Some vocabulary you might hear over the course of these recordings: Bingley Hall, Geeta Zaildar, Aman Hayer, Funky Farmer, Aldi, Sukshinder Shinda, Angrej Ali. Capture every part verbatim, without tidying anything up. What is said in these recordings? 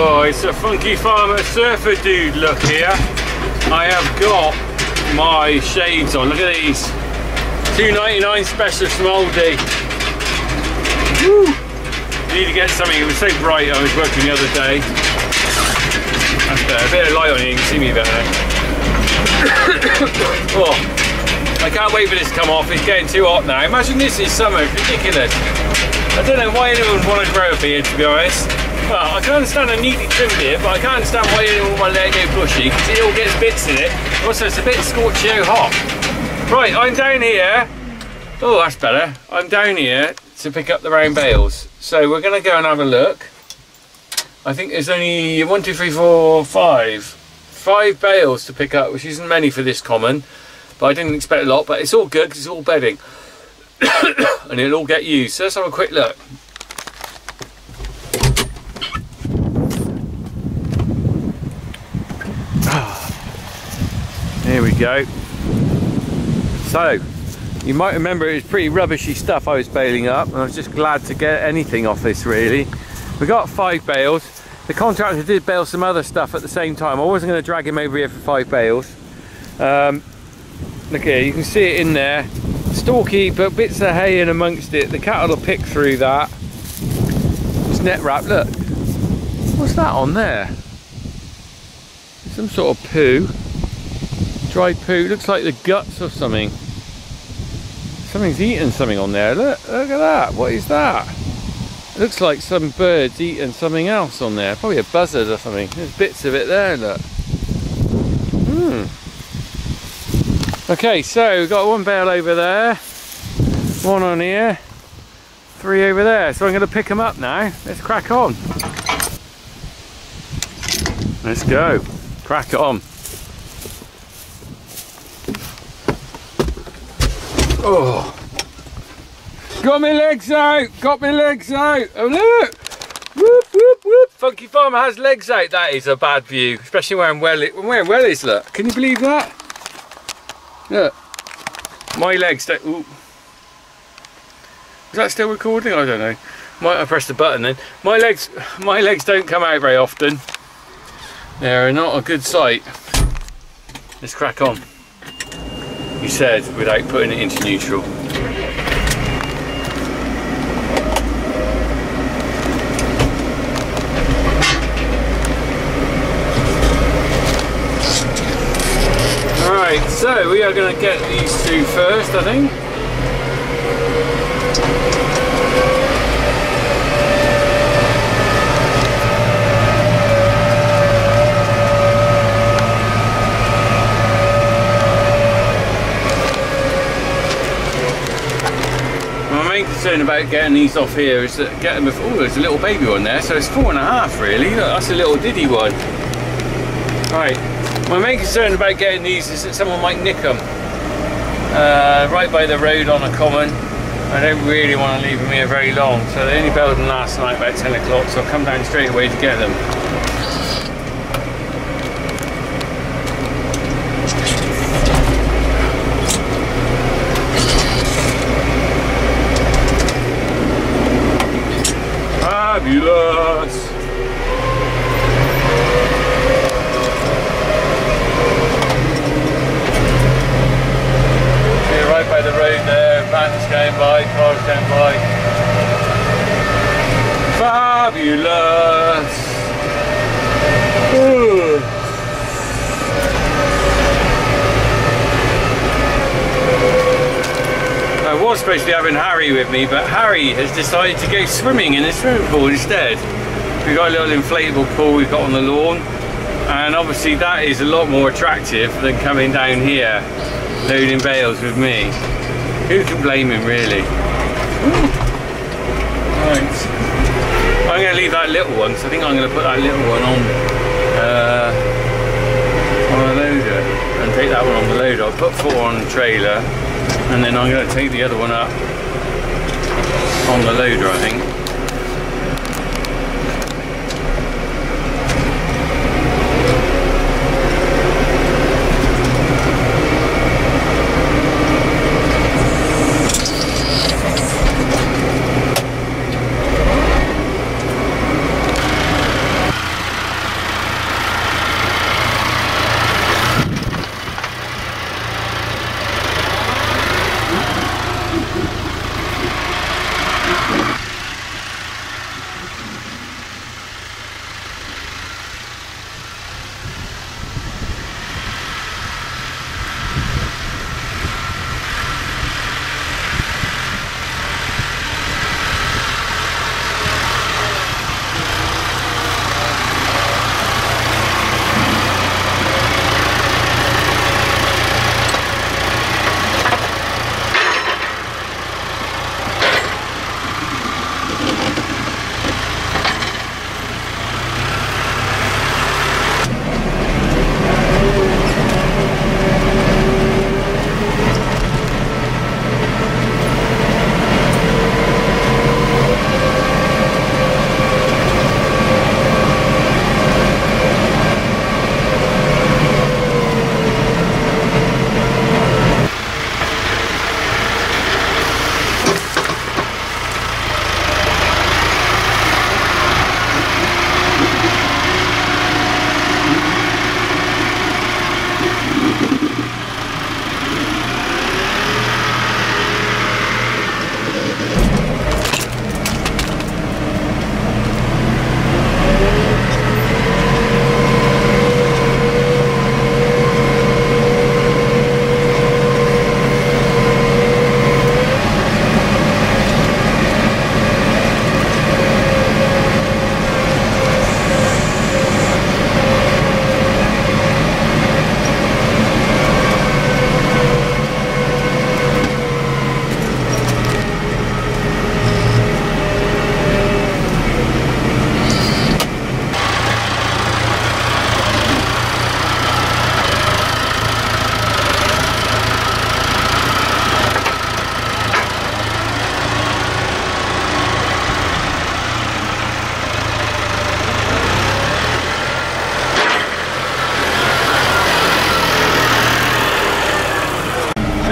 Oh, it's a Funky Farmer surfer dude look here. I have got my shades on. Look at these. two ninety-nine special from Aldi. Woo! Need to get something. It was so bright I was working the other day. That's there. A bit of light on you, you can see me better. Oh, I can't wait for this to come off. It's getting too hot now. Imagine this is summer. It's ridiculous. I don't know why anyone would want to grow a beard, to be honest. Well, I can understand I neatly trimmed it, but I can't understand why you don't want to let it go bushy, because it all gets bits in it. Also, it's a bit scorchio hot. Right, I'm down here. Oh, that's better. I'm down here to pick up the round bales. So we're going to go and have a look. I think there's only one, two, three, four, five. Five bales to pick up, which isn't many for this common. But I didn't expect a lot, but it's all good because it's all bedding. And it'll all get used. So let's have a quick look. Here we go. So, you might remember it was pretty rubbishy stuff I was baling up, and I was just glad to get anything off this really. We got five bales. The contractor did bale some other stuff at the same time. I wasn't going to drag him over here for five bales. Um, look here, you can see it in there. Stalky, but bits of hay in amongst it. The cattle will pick through that. It's net wrap, look. What's that on there? Some sort of poo. Dry poo, looks like the guts of something. Something's eaten something on there. Look, look at that. What is that? It looks like some bird's eaten something else on there. Probably a buzzard or something. There's bits of it there, look. Hmm. Okay, so we've got one bale over there, one on here, three over there. So I'm going to pick them up now. Let's crack on. Let's go. Crack on. Oh, got my legs out, got my legs out. Oh look, whoop, whoop, whoop. Funky Farmer has legs out. That is a bad view, especially wearing wellies. Wearing wellies, look. Can you believe that? Look, my legs don't. Ooh. Is that still recording? I don't know. Might I press the button then? My legs, my legs don't come out very often. They're not a good sight. Let's crack on. You said without putting it into neutral. Alright, so we are going to get these two first, I think. Concern about getting these off here is that getting before oh, there's a little baby one there, so it's four and a half really. Look, that's a little diddy one. Right, my main concern about getting these is that someone might nick them uh, right by the road on a common. I don't really want to leave them here very long, so they only bailed them last night about ten o'clock, so I'll come down straight away to get them. Fabulous! Here, right by the road there, vans going by, cars going by. Fabulous! Ooh. I was supposed to be having Harry with me, but Harry has decided to go swimming in a swimming pool instead. We've got a little inflatable pool we've got on the lawn, and obviously that is a lot more attractive than coming down here loading bales with me. Who can blame him really? Right. I'm going to leave that little one, so I think I'm going to put that little one on, uh, on a loader and take that one on the loader. I'll put four on the trailer. And then I'm going to take the other one up on the loader, I think.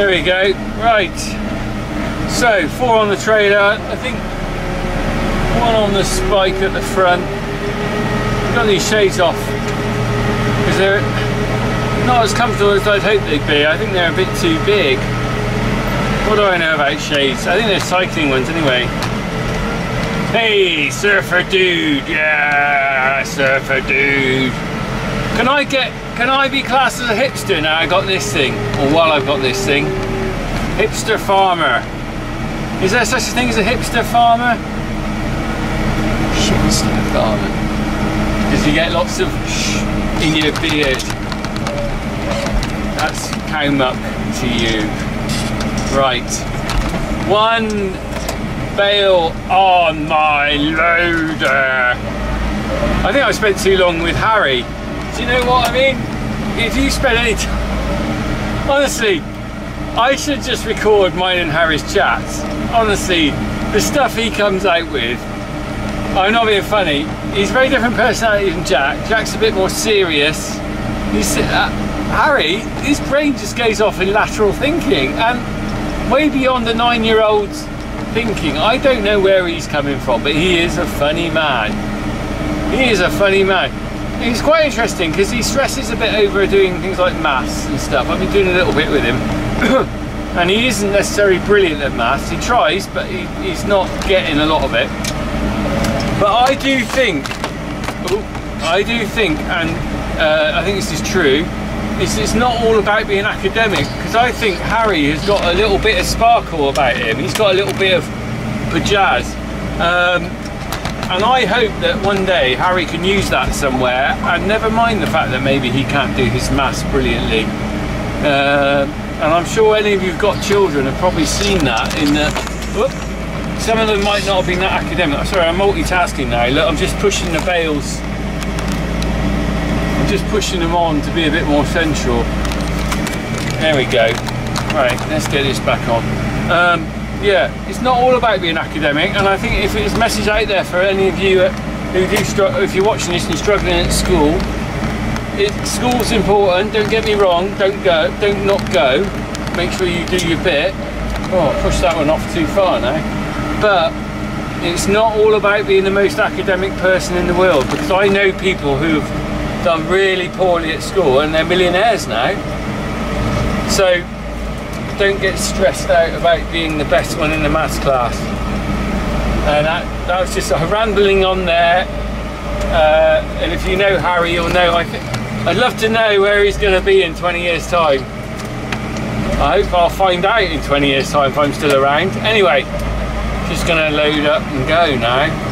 There we go. Right, so four on the trailer, I think one on the spike at the front. We've got these shades off because they're not as comfortable as I'd hoped they'd be. I think they're a bit too big. What do I know about shades? I think they're cycling ones anyway. Hey, surfer dude, yeah, surfer dude. Can I get, can I be classed as a hipster now I got this thing? Or while I've got this thing? Hipster farmer. Is there such a thing as a hipster farmer? Hipster farmer. Because you get lots of shh in your beard. That's come up to you. Right. One bale on my loader. I think I spent too long with Harry. Do you know what I mean? If you spend any time, honestly, I should just record mine and Harry's chats. Honestly, the stuff he comes out with, I'm not being funny. He's a very different personality than Jack. Jack's a bit more serious. He's, uh, Harry, his brain just goes off in lateral thinking and way beyond the nine-year-old's thinking. I don't know where he's coming from, but he is a funny man. He is a funny man. It's quite interesting because he stresses a bit over doing things like maths and stuff. I've been doing a little bit with him and he isn't necessarily brilliant at maths. He tries, but he, he's not getting a lot of it. But I do think, ooh, I do think, and uh, I think this is true, it's, it's not all about being academic, because I think Harry has got a little bit of sparkle about him. He's got a little bit of pajazz. Um, And I hope that one day Harry can use that somewhere, and never mind the fact that maybe he can't do his maths brilliantly. Uh, and I'm sure any of you who've got children have probably seen that in the... Whoop, some of them might not have been that academic. Sorry, I'm multitasking now. Look, I'm just pushing the bales. I'm just pushing them on to be a bit more central. There we go. Right, let's get this back on. Um, Yeah, it's not all about being academic, and I think if it's a message out there for any of you who do struggle, if you're watching this and you're struggling at school, it, school's important. Don't get me wrong. Don't go. Don't not go. Make sure you do your bit. Oh, I pushed that one off too far now. But it's not all about being the most academic person in the world, because I know people who've done really poorly at school and they're millionaires now. So don't get stressed out about being the best one in the maths class. And that, that was just sort of rambling on there. Uh, and if you know Harry, you'll know. I think I'd love to know where he's going to be in twenty years' time. I hope I'll find out in twenty years' time if I'm still around. Anyway, just going to load up and go now.